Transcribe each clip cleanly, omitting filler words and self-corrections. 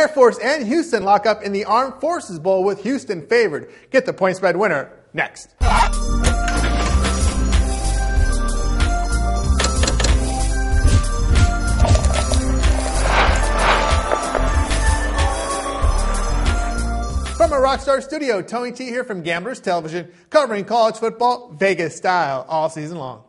Air Force and Houston lock up in the Armed Forces Bowl with Houston favored. Get the point spread winner next. From our Rockstar studio, Tony T here from Gamblers Television, covering college football Vegas style all season long.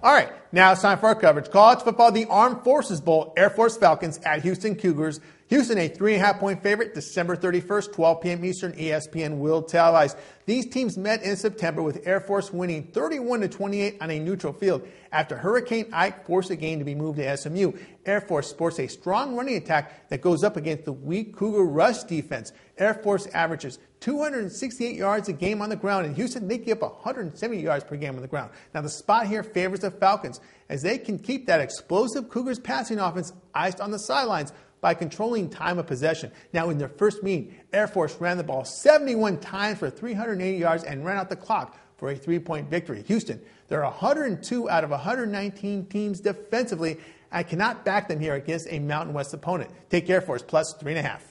All right, now it's time for our coverage. College football, the Armed Forces Bowl, Air Force Falcons at Houston Cougars. Houston, a 3.5-point favorite, December 31st, 12 p.m. Eastern. ESPN will televise. These teams met in September with Air Force winning 31-28 on a neutral field after Hurricane Ike forced a game to be moved to SMU. Air Force sports a strong running attack that goes up against the weak Cougar rush defense. Air Force averages 268 yards a game on the ground. In Houston, they give up 170 yards per game on the ground. Now, the spot here favors the Falcons as they can keep that explosive Cougars passing offense iced on the sidelines by controlling time of possession. Now, in their first meeting, Air Force ran the ball 71 times for 380 yards and ran out the clock for a 3-point victory. Houston, they're 102 out of 119 teams defensively. I cannot back them here against a Mountain West opponent. Take Air Force plus 3.5.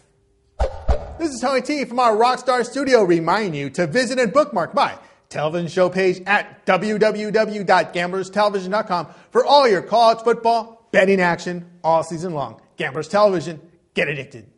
This is Tony T from our Rockstar studio reminding you to visit and bookmark my television show page at www.gamblerstelevision.com for all your college football betting action all season long. Gamblers Television, get addicted.